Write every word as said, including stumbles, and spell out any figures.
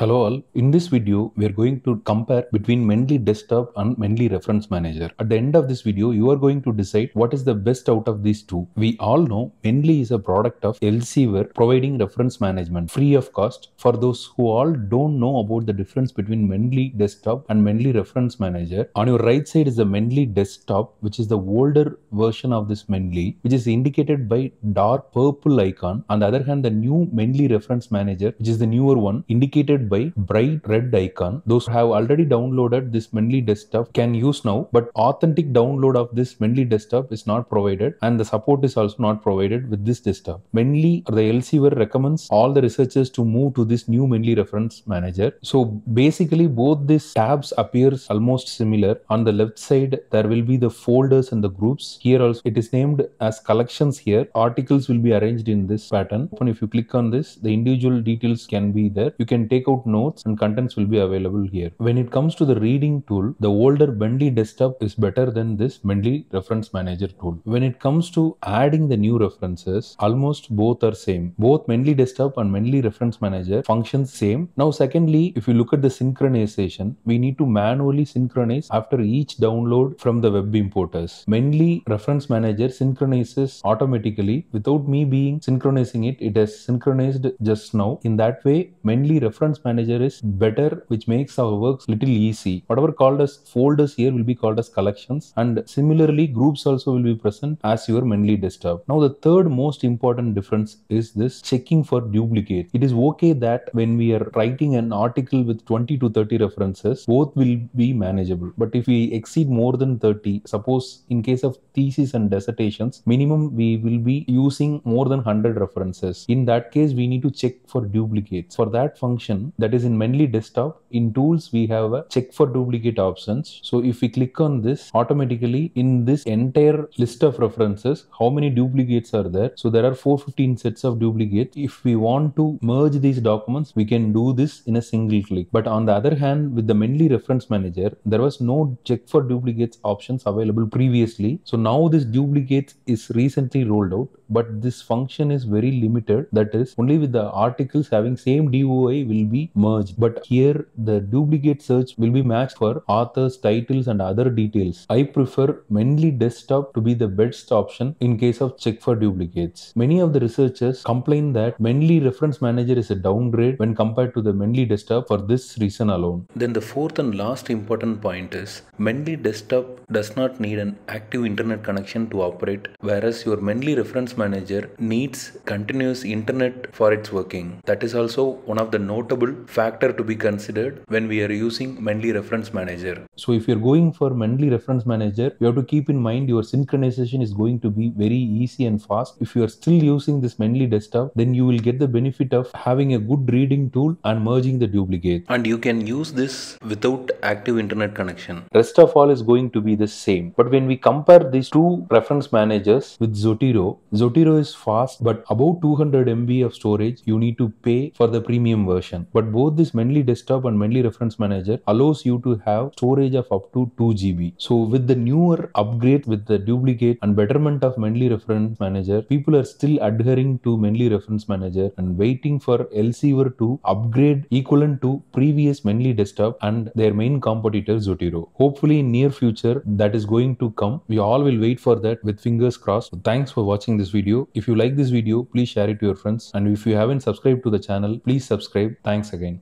Hello all, in this video we are going to compare between Mendeley Desktop and Mendeley Reference Manager. At the end of this video you are going to decide what is the best out of these two. We all know Mendeley is a product of Elsevier providing reference management free of cost for those who all don't know about the difference between Mendeley Desktop and Mendeley Reference Manager. On your right side is the Mendeley Desktop, which is the older version of this Mendeley, which is indicated by dark purple icon. On the other hand, the new Mendeley Reference Manager, which is the newer one, indicated by bright red icon. Those who have already downloaded this Mendeley Desktop can use now, but authentic download of this Mendeley Desktop is not provided and the support is also not provided with this desktop. Mendeley or the Elsevier recommends all the researchers to move to this new Mendeley Reference Manager. So basically both these tabs appears almost similar. On the left side there will be the folders and the groups. Here also it is named as collections. Here articles will be arranged in this pattern. And if you click on this, the individual details can be there. You can take out notes and contents will be available here. When it comes to the reading tool, the older Mendeley Desktop is better than this Mendeley Reference Manager tool. When it comes to adding the new references, almost both are same. Both Mendeley Desktop and Mendeley Reference Manager functions same. Now secondly, if you look at the synchronization, we need to manually synchronize after each download from the web importers. Mendeley Reference Manager synchronizes automatically without me being synchronizing it. It has synchronized just now. In that way, Mendeley Reference Manager Manager is better, which makes our works little easy. Whatever called as folders here will be called as collections, and similarly groups also will be present as your Mendeley Desktop. Now the third most important difference is this checking for duplicate. It is okay that when we are writing an article with twenty to thirty references, both will be manageable, but if we exceed more than thirty, suppose in case of thesis and dissertations, minimum we will be using more than one hundred references. In that case we need to check for duplicates. For that function, that is in Mendeley Desktop, in tools we have a check for duplicate options. So if we click on this, automatically in this entire list of references, how many duplicates are there? So there are four hundred fifteen sets of duplicates. If we want to merge these documents, we can do this in a single click. But on the other hand, with the Mendeley Reference Manager, there was no check for duplicates options available previously. So now this duplicate is recently rolled out, but this function is very limited. That is, only with the articles having same D O I will be merged, but here the duplicate search will be matched for authors, titles and other details. I prefer Mendeley Desktop to be the best option in case of check for duplicates. Many of the researchers complain that Mendeley Reference Manager is a downgrade when compared to the Mendeley Desktop for this reason alone. Then the fourth and last important point is Mendeley Desktop does not need an active internet connection to operate, whereas your Mendeley Reference Manager needs continuous internet for its working. That is also one of the notable factor to be considered when we are using Mendeley Reference Manager. So if you're going for Mendeley Reference Manager, you have to keep in mind your synchronization is going to be very easy and fast. If you are still using this Mendeley Desktop, then you will get the benefit of having a good reading tool and merging the duplicate. And you can use this without active internet connection. Rest of all is going to be the same. But when we compare these two reference managers with Zotero, Zotero is fast, but about two hundred M B of storage you need to pay for the premium version. But both this Mendeley Desktop and Mendeley Reference Manager allows you to have storage of up to two G B. So with the newer upgrade, with the duplicate and betterment of Mendeley Reference Manager, people are still adhering to Mendeley Reference Manager and waiting for Elsevier to upgrade equivalent to previous Mendeley Desktop and their main competitor Zotero. Hopefully in near future that is going to come. We all will wait for that with fingers crossed. So thanks for watching this video. If you like this video, please share it to your friends, and if you haven't subscribed to the channel, please subscribe. Thanks again.